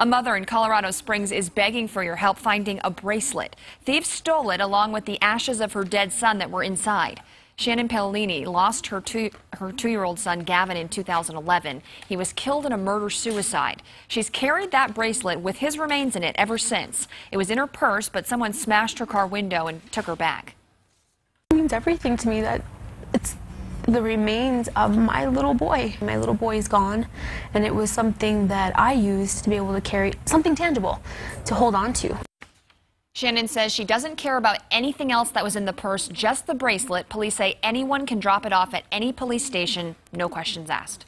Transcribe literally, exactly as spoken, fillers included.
A mother in Colorado Springs is begging for your help finding a bracelet. Thieves stole it along with the ashes of her dead son that were inside. Shannon Pellini lost her two, her two-year-old son, Gavin, in two thousand eleven. He was killed in a murder-suicide. She's carried that bracelet with his remains in it ever since. It was in her purse, but someone smashed her car window and took her back. It means everything to me that it's the remains of my little boy. My little boy is gone, and it was something that I used to be able to carry, something tangible to hold on to. Shannon says she doesn't care about anything else that was in the purse, just the bracelet. Police say anyone can drop it off at any police station, no questions asked.